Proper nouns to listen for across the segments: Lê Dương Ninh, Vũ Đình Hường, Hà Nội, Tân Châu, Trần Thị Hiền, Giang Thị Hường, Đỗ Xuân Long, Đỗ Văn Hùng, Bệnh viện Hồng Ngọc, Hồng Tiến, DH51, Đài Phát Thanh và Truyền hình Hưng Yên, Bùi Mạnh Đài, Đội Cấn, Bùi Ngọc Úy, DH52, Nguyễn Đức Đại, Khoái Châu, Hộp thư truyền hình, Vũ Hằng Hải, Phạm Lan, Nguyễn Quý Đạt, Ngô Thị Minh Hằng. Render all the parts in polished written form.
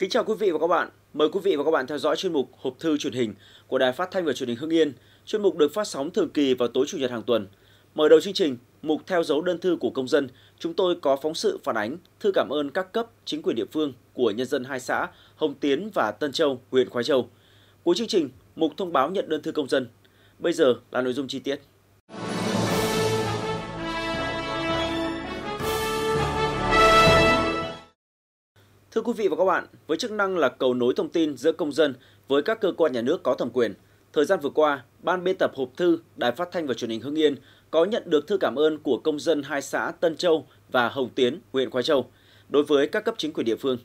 Kính chào quý vị và các bạn. Mời quý vị và các bạn theo dõi chuyên mục Hộp thư truyền hình của Đài Phát Thanh và Truyền hình Hưng Yên. Chuyên mục được phát sóng thường kỳ vào tối Chủ nhật hàng tuần. Mở đầu chương trình, mục theo dấu đơn thư của công dân, chúng tôi có phóng sự phản ánh thư cảm ơn các cấp, chính quyền địa phương của nhân dân hai xã Hồng Tiến và Tân Châu, huyện Khoái Châu. Cuối chương trình, mục thông báo nhận đơn thư công dân. Bây giờ là nội dung chi tiết. Thưa quý vị và các bạn, với chức năng là cầu nối thông tin giữa công dân với các cơ quan nhà nước có thẩm quyền, thời gian vừa qua, Ban biên tập Hộp thư Đài Phát Thanh và Truyền hình Hưng Yên có nhận được thư cảm ơn của công dân hai xã Tân Châu và Hồng Tiến, huyện Khoái Châu đối với các cấp chính quyền địa phương.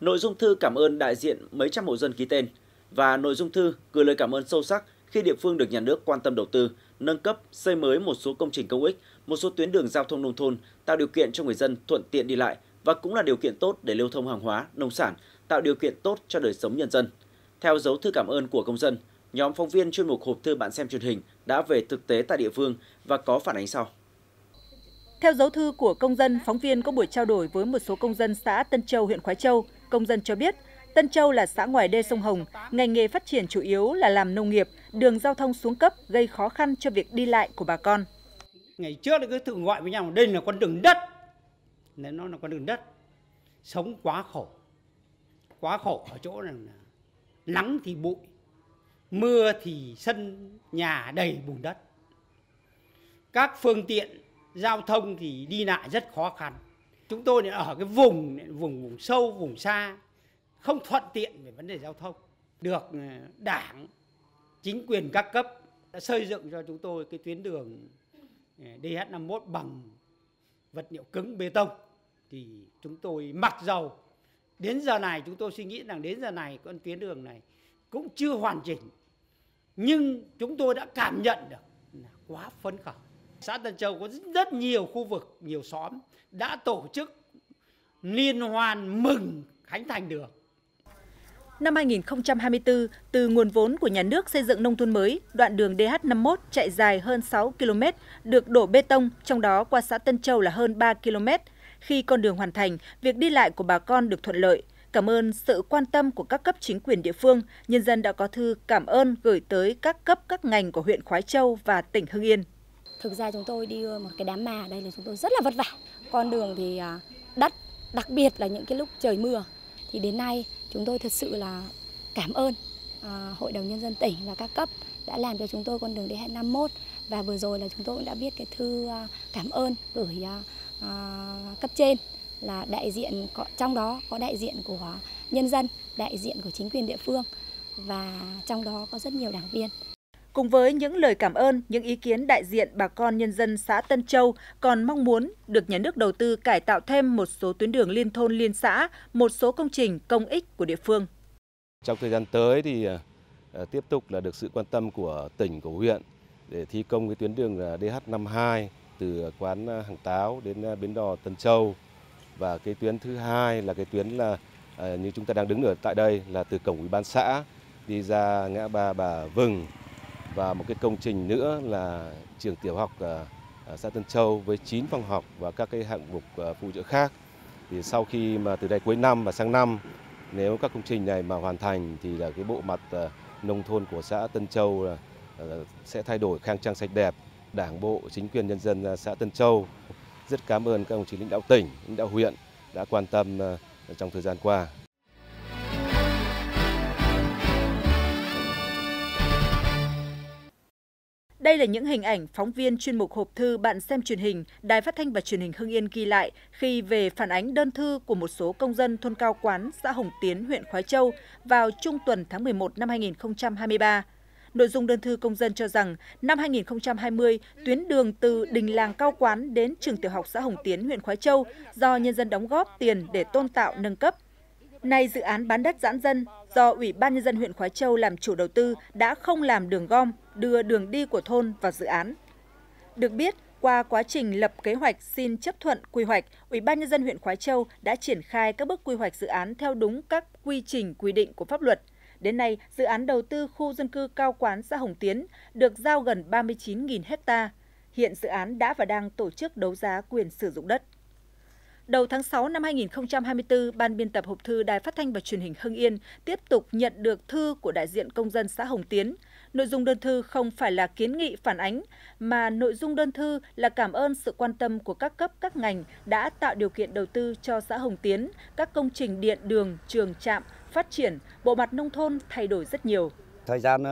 Nội dung thư cảm ơn đại diện mấy trăm hộ dân ký tên và nội dung thư gửi lời cảm ơn sâu sắc khi địa phương được nhà nước quan tâm đầu tư, nâng cấp, xây mới một số công trình công ích, một số tuyến đường giao thông nông thôn, tạo điều kiện cho người dân thuận tiện đi lại và cũng là điều kiện tốt để lưu thông hàng hóa, nông sản, tạo điều kiện tốt cho đời sống nhân dân. Theo dấu thư cảm ơn của công dân, nhóm phóng viên chuyên mục Hộp thư bạn xem truyền hình đã về thực tế tại địa phương và có phản ánh sau. Theo dấu thư của công dân, phóng viên có buổi trao đổi với một số công dân xã Tân Châu, huyện Khoái Châu. Công dân cho biết, Tân Châu là xã ngoài đê sông Hồng, ngành nghề phát triển chủ yếu là làm nông nghiệp, đường giao thông xuống cấp gây khó khăn cho việc đi lại của bà con. Ngày trước cứ tự gọi với nhau đây là con đường đất. Nên nó là con đường đất, sống quá khổ ở chỗ này là nắng thì bụi, mưa thì sân nhà đầy bùn đất. Các phương tiện giao thông thì đi lại rất khó khăn. Chúng tôi ở cái vùng sâu, vùng xa, không thuận tiện về vấn đề giao thông. Được đảng, chính quyền các cấp đã xây dựng cho chúng tôi cái tuyến đường DH51 bằng vật liệu cứng bê tông, thì chúng tôi mặc dầu đến giờ này chúng tôi suy nghĩ rằng đến giờ này con tuyến đường này cũng chưa hoàn chỉnh, nhưng chúng tôi đã cảm nhận được là quá phấn khởi. Xã Tân Châu có rất nhiều khu vực, nhiều xóm đã tổ chức liên hoan mừng khánh thành đường. Năm 2024, từ nguồn vốn của nhà nước xây dựng nông thôn mới, đoạn đường DH51 chạy dài hơn 6 km, được đổ bê tông, trong đó qua xã Tân Châu là hơn 3 km. Khi con đường hoàn thành, việc đi lại của bà con được thuận lợi. Cảm ơn sự quan tâm của các cấp chính quyền địa phương, nhân dân đã có thư cảm ơn gửi tới các cấp các ngành của huyện Khoái Châu và tỉnh Hưng Yên. Thực ra chúng tôi đi một cái đám mà, đây là chúng tôi rất là vất vả. Con đường thì đất, đặc biệt là những cái lúc trời mưa. Thì đến nay chúng tôi thật sự là cảm ơn Hội đồng Nhân dân tỉnh và các cấp đã làm cho chúng tôi con đường DH51 và vừa rồi là chúng tôi cũng đã viết cái thư cảm ơn gửi cấp trên là đại diện, trong đó có đại diện của nhân dân, đại diện của chính quyền địa phương và trong đó có rất nhiều đảng viên. Cùng với những lời cảm ơn, những ý kiến đại diện bà con nhân dân xã Tân Châu còn mong muốn được nhà nước đầu tư cải tạo thêm một số tuyến đường liên thôn liên xã, một số công trình công ích của địa phương. Trong thời gian tới thì tiếp tục là được sự quan tâm của tỉnh, của huyện để thi công cái tuyến đường DH52 từ quán Hàng Táo đến bến đò Tân Châu. Và cái tuyến thứ hai là cái tuyến là như chúng ta đang đứng ở tại đây là từ cổng ủy ban xã đi ra ngã ba Bà Vừng. Và một cái công trình nữa là trường tiểu học xã Tân Châu với 9 phòng học và các cái hạng mục phụ trợ khác. Thì sau khi mà từ đây cuối năm và sang năm, nếu các công trình này mà hoàn thành thì là cái bộ mặt nông thôn của xã Tân Châu sẽ thay đổi khang trang sạch đẹp. Đảng bộ, chính quyền nhân dân xã Tân Châu rất cảm ơn các đồng chí lãnh đạo tỉnh, lãnh đạo huyện đã quan tâm trong thời gian qua. Đây là những hình ảnh phóng viên chuyên mục Hộp thư bạn xem truyền hình, Đài Phát Thanh và Truyền hình Hưng Yên ghi lại khi về phản ánh đơn thư của một số công dân thôn Cao Quán, xã Hồng Tiến, huyện Khoái Châu vào trung tuần tháng 11 năm 2023. Nội dung đơn thư công dân cho rằng năm 2020, tuyến đường từ đình làng Cao Quán đến trường tiểu học xã Hồng Tiến, huyện Khoái Châu do nhân dân đóng góp tiền để tôn tạo nâng cấp. Nay dự án bán đất giãn dân do Ủy ban Nhân dân huyện Khoái Châu làm chủ đầu tư đã không làm đường gom, đưa đường đi của thôn vào dự án. Được biết, qua quá trình lập kế hoạch xin chấp thuận quy hoạch, Ủy ban Nhân dân huyện Khoái Châu đã triển khai các bước quy hoạch dự án theo đúng các quy trình quy định của pháp luật. Đến nay, dự án đầu tư khu dân cư Cao Quán xã Hồng Tiến được giao gần 39.000 ha. Hiện dự án đã và đang tổ chức đấu giá quyền sử dụng đất. Đầu tháng 6 năm 2024, Ban biên tập hộp thư Đài Phát Thanh và Truyền hình Hưng Yên tiếp tục nhận được thư của đại diện công dân xã Hồng Tiến. Nội dung đơn thư không phải là kiến nghị phản ánh, mà nội dung đơn thư là cảm ơn sự quan tâm của các cấp các ngành đã tạo điều kiện đầu tư cho xã Hồng Tiến, các công trình điện, đường, trường, trạm, phát triển, bộ mặt nông thôn thay đổi rất nhiều. Thời gian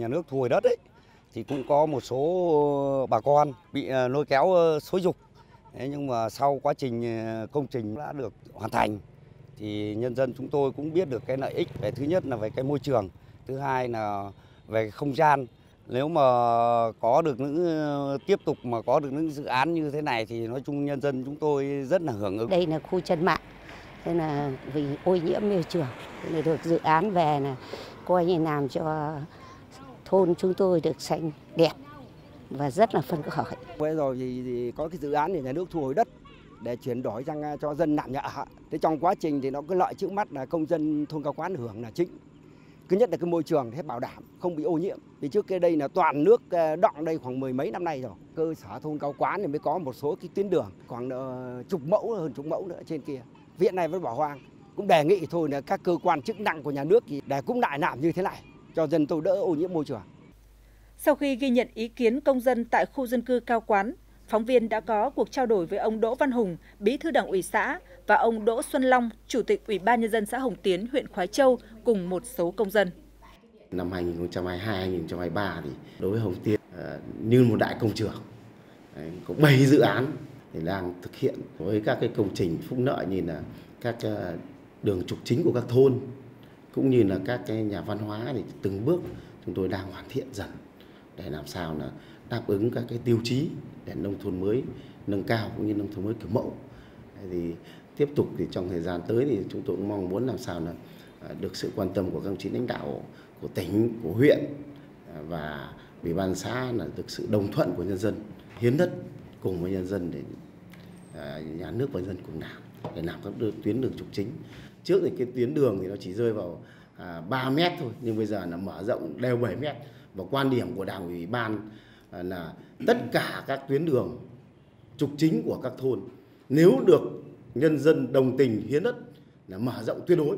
nhà nước thu hồi đất ấy, thì cũng có một số bà con bị lôi kéo xúi giục. Nhưng mà sau quá trình công trình đã được hoàn thành thì nhân dân chúng tôi cũng biết được cái lợi ích về, thứ nhất là về cái môi trường, thứ hai là về không gian. Nếu mà có được tiếp tục có được những dự án như thế này thì nói chung nhân dân chúng tôi rất là hưởng ứng. Đây là khu chân mạn, thế là vì ô nhiễm môi trường để được dự án về là coi như làm cho thôn chúng tôi được xanh đẹp và rất là phấn khởi. Bây giờ thì có cái dự án thì nhà nước thu hồi đất để chuyển đổi sang cho dân làm nhà. Thế trong quá trình thì nó cứ lợi trước mắt là công dân thôn Cao Quán hưởng là chính. Thứ nhất là cái môi trường hết bảo đảm, không bị ô nhiễm. Vì trước cái đây là toàn nước đọng đây khoảng mười mấy năm nay rồi. Cơ sở thôn Cao Quán thì mới có một số cái tuyến đường khoảng hơn chục mẫu nữa trên kia. Viện này vẫn bỏ hoang. Cũng đề nghị thôi là các cơ quan chức năng của nhà nước thì để cũng lại làm như thế này cho dân tôi đỡ ô nhiễm môi trường. Sau khi ghi nhận ý kiến công dân tại khu dân cư Cao Quán, phóng viên đã có cuộc trao đổi với ông Đỗ Văn Hùng, Bí thư Đảng ủy xã và ông Đỗ Xuân Long, Chủ tịch Ủy ban nhân dân xã Hồng Tiến, huyện Khoái Châu cùng một số công dân. Năm 2022, 2023 thì đối với Hồng Tiến như một đại công trường. Có 7 dự án để đang thực hiện với các cái công trình phúc lợi như là các đường trục chính của các thôn cũng như là các cái nhà văn hóa thì từng bước chúng tôi đang hoàn thiện dần. Để làm sao là đáp ứng các cái tiêu chí để nông thôn mới nâng cao cũng như nông thôn mới kiểu mẫu. Thì tiếp tục thì trong thời gian tới thì chúng tôi cũng mong muốn làm sao là được sự quan tâm của các đồng chí lãnh đạo của tỉnh, của huyện và ủy ban xã, là được sự đồng thuận của nhân dân, hiến đất cùng với nhân dân để nhà nước và dân cùng làm, để làm các tuyến đường trục chính. Trước thì cái tuyến đường thì nó chỉ rơi vào 3 mét thôi, nhưng bây giờ là mở rộng đều 7 mét. Và quan điểm của Đảng ủy ban là tất cả các tuyến đường trục chính của các thôn nếu được nhân dân đồng tình hiến đất là mở rộng tuyệt đối.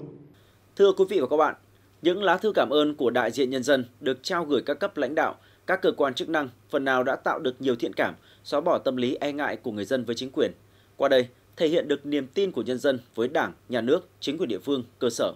Thưa quý vị và các bạn, những lá thư cảm ơn của đại diện nhân dân được trao gửi các cấp lãnh đạo, các cơ quan chức năng phần nào đã tạo được nhiều thiện cảm, xóa bỏ tâm lý e ngại của người dân với chính quyền. Qua đây, thể hiện được niềm tin của nhân dân với Đảng, Nhà nước, chính quyền địa phương, cơ sở.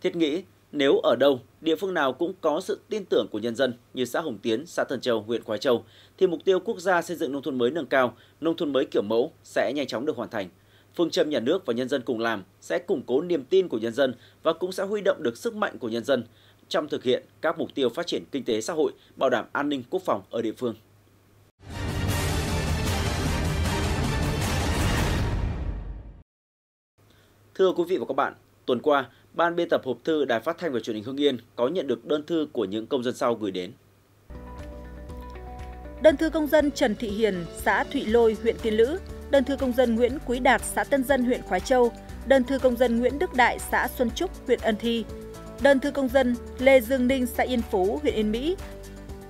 Thiết nghĩ, nếu ở đâu, địa phương nào cũng có sự tin tưởng của nhân dân như xã Hồng Tiến, xã Tân Châu, huyện Khoái Châu, thì mục tiêu quốc gia xây dựng nông thôn mới nâng cao, nông thôn mới kiểu mẫu sẽ nhanh chóng được hoàn thành. Phương châm nhà nước và nhân dân cùng làm sẽ củng cố niềm tin của nhân dân và cũng sẽ huy động được sức mạnh của nhân dân trong thực hiện các mục tiêu phát triển kinh tế xã hội, bảo đảm an ninh quốc phòng ở địa phương. Thưa quý vị và các bạn, tuần qua, Ban biên tập hộp thư Đài Phát Thanh và Truyền hình Hưng Yên có nhận được đơn thư của những công dân sau gửi đến. Đơn thư công dân Trần Thị Hiền, xã Thụy Lôi, huyện Tiên Lữ. Đơn thư công dân Nguyễn Quý Đạt, xã Tân Dân, huyện Khoái Châu. Đơn thư công dân Nguyễn Đức Đại, xã Xuân Trúc, huyện Ân Thi. Đơn thư công dân Lê Dương Ninh, xã Yên Phú, huyện Yên Mỹ.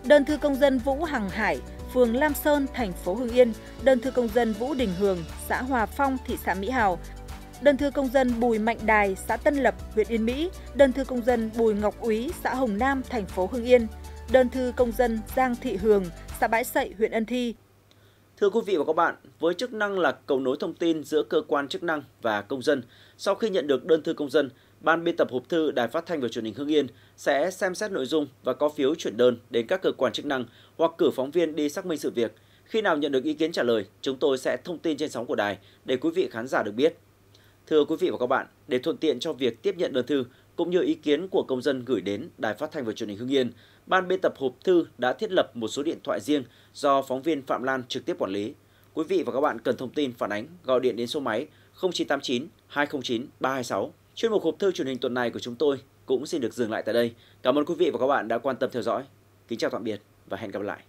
Đơn thư công dân Vũ Hằng Hải, phường Lam Sơn, thành phố Hưng Yên. Đơn thư công dân Vũ Đình Hường, xã Hòa Phong, thị xã Mỹ Hào. Đơn thư công dân Bùi Mạnh Đài, xã Tân Lập, huyện Yên Mỹ. Đơn thư công dân Bùi Ngọc Úy, xã Hồng Nam, thành phố Hưng Yên. Đơn thư công dân Giang Thị Hường, xã Bãi Sậy, huyện Ân Thi. Thưa quý vị và các bạn, với chức năng là cầu nối thông tin giữa cơ quan chức năng và công dân, sau khi nhận được đơn thư công dân, Ban biên tập hộp thư Đài Phát Thanh và Truyền hình Hưng Yên sẽ xem xét nội dung và có phiếu chuyển đơn đến các cơ quan chức năng hoặc cử phóng viên đi xác minh sự việc. Khi nào nhận được ý kiến trả lời, chúng tôi sẽ thông tin trên sóng của đài để quý vị khán giả được biết. Thưa quý vị và các bạn, để thuận tiện cho việc tiếp nhận đơn thư cũng như ý kiến của công dân gửi đến Đài Phát Thanh và Truyền hình Hưng Yên, Ban biên tập hộp thư đã thiết lập một số điện thoại riêng do phóng viên Phạm Lan trực tiếp quản lý. Quý vị và các bạn cần thông tin phản ánh, gọi điện đến số máy 0989 209 326. Chuyên mục hộp thư truyền hình tuần này của chúng tôi cũng xin được dừng lại tại đây. Cảm ơn quý vị và các bạn đã quan tâm theo dõi. Kính chào tạm biệt và hẹn gặp lại.